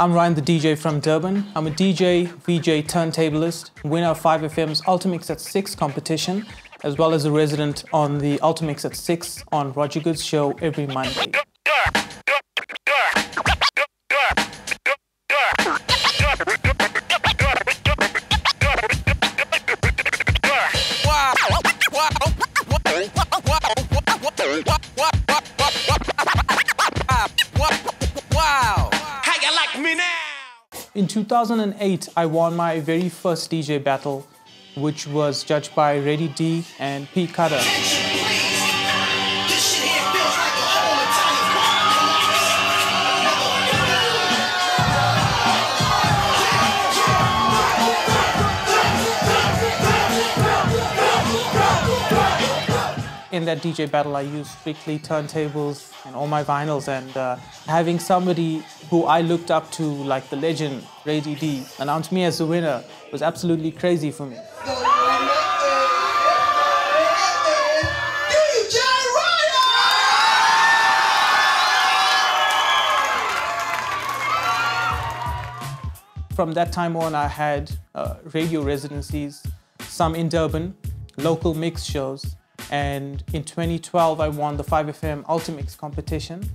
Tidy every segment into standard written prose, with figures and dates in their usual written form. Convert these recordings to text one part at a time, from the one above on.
I'm Ryan, the DJ from Durban. I'm a DJ, VJ, turntablist, winner of 5FM's Ultimix at 6 competition, as well as a resident on the Ultimix at 6 on Roger Good's show every Monday. In 2008, I won my very first DJ battle, which was judged by Ready D and P Cutter. In that DJ battle, I used strictly turntables and all my vinyls, and having somebody who I looked up to, like the legend, Ready D, announce me as the winner was absolutely crazy for me. From that time on, I had radio residencies, some in Durban, local mix shows, and in 2012, I won the 5FM Ultimix competition.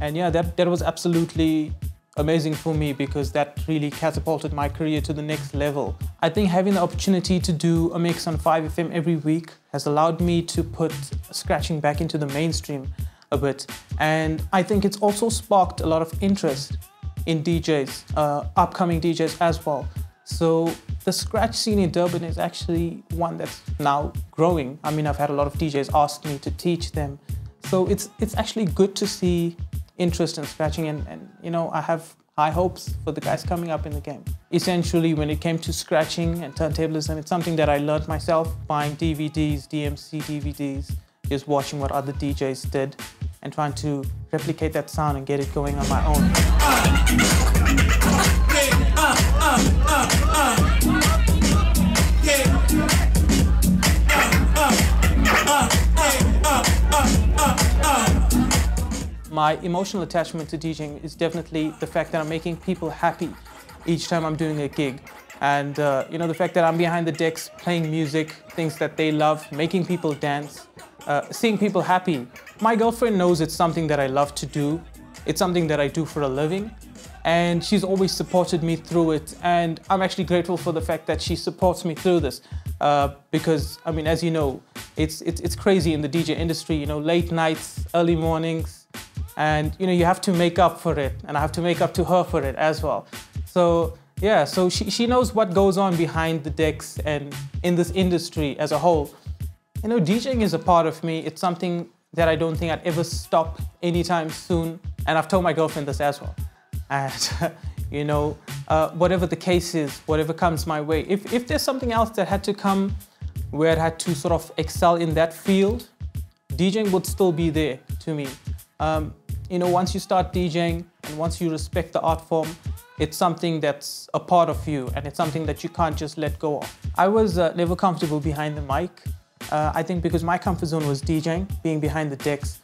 And yeah, that was absolutely amazing for me because that really catapulted my career to the next level. I think having the opportunity to do a mix on 5FM every week has allowed me to put scratching back into the mainstream a bit. And I think it's also sparked a lot of interest in DJs, upcoming DJs as well. So the scratch scene in Durban is actually one that's now growing. I mean, I've had a lot of DJs ask me to teach them. So it's actually good to see interest in scratching, and you know, I have high hopes for the guys coming up in the game. Essentially, when it came to scratching and turntablism, it's something that I learned myself, buying DVDs, DMC DVDs, just watching what other DJs did and trying to replicate that sound and get it going on my own. My emotional attachment to DJing is definitely the fact that I'm making people happy each time I'm doing a gig. And you know, the fact that I'm behind the decks playing music, things that they love, making people dance, seeing people happy. My girlfriend knows it's something that I love to do. It's something that I do for a living. And she's always supported me through it. And I'm actually grateful for the fact that she supports me through this. Because, I mean, as you know, it's crazy in the DJ industry, you know, late nights, early mornings, and you know, you have to make up for it, and I have to make up to her for it as well. So yeah, so she knows what goes on behind the decks and in this industry as a whole. You know, DJing is a part of me. It's something that I don't think I'd ever stop anytime soon. And I've told my girlfriend this as well. And you know, whatever the case is, whatever comes my way, if there's something else that had to come where I had to sort of excel in that field, DJing would still be there to me. You know, once you start DJing and once you respect the art form, it's something that's a part of you, and it's something that you can't just let go of. I was never comfortable behind the mic. I think because my comfort zone was DJing, being behind the decks.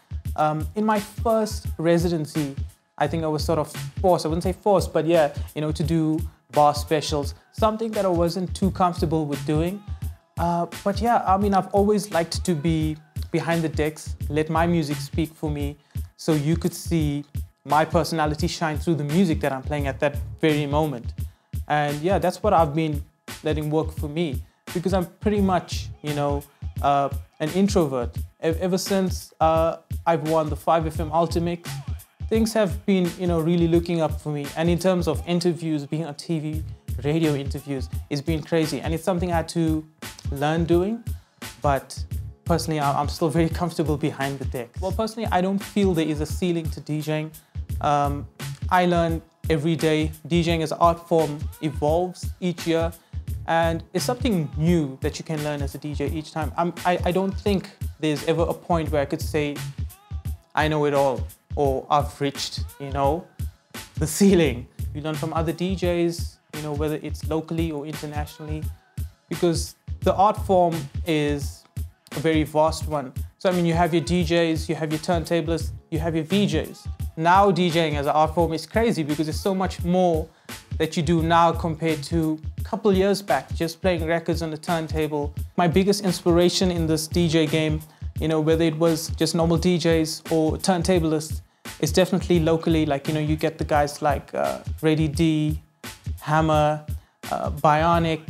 In my first residency, I think I was sort of forced, I wouldn't say forced, but yeah, you know, to do bar specials, something that I wasn't too comfortable with doing. But yeah, I mean, I've always liked to be behind the decks, let my music speak for me, so you could see my personality shine through the music that I'm playing at that very moment. And yeah, that's what I've been letting work for me, because I'm pretty much, you know, an introvert. Ever since I've won the 5FM Ultimix, things have been, you know, really looking up for me. And in terms of interviews, being on TV, radio interviews, it's been crazy. And it's something I had to learn doing, but personally, I'm still very comfortable behind the decks. Well, personally, I don't feel there is a ceiling to DJing. I learn every day. DJing as an art form evolves each year, and it's something new that you can learn as a DJ each time. I don't think there's ever a point where I could say, I know it all, or I've reached, you know, the ceiling. You learn from other DJs, you know, whether it's locally or internationally, because the art form is a very vast one. So I mean, you have your DJs, you have your turntablists, you have your VJs. Now DJing as an art form is crazy because there's so much more that you do now compared to a couple years back, just playing records on the turntable. My biggest inspiration in this DJ game, you know, whether it was just normal DJs or turntablists, is definitely locally, like, you know, you get the guys like Ready D, Hammer, Bionic.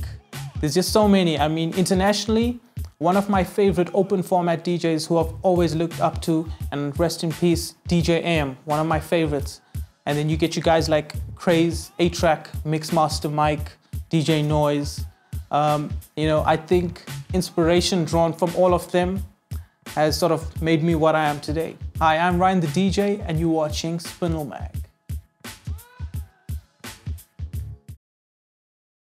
There's just so many. I mean, internationally, one of my favorite open format DJs who I've always looked up to, and rest in peace, DJ AM, one of my favorites. And then you get you guys like Craze, A-Trak, Mixmaster Mike, DJ Noise. You know, I think inspiration drawn from all of them has sort of made me what I am today. Hi, I'm Ryan the DJ, and you're watching Spindle Mag.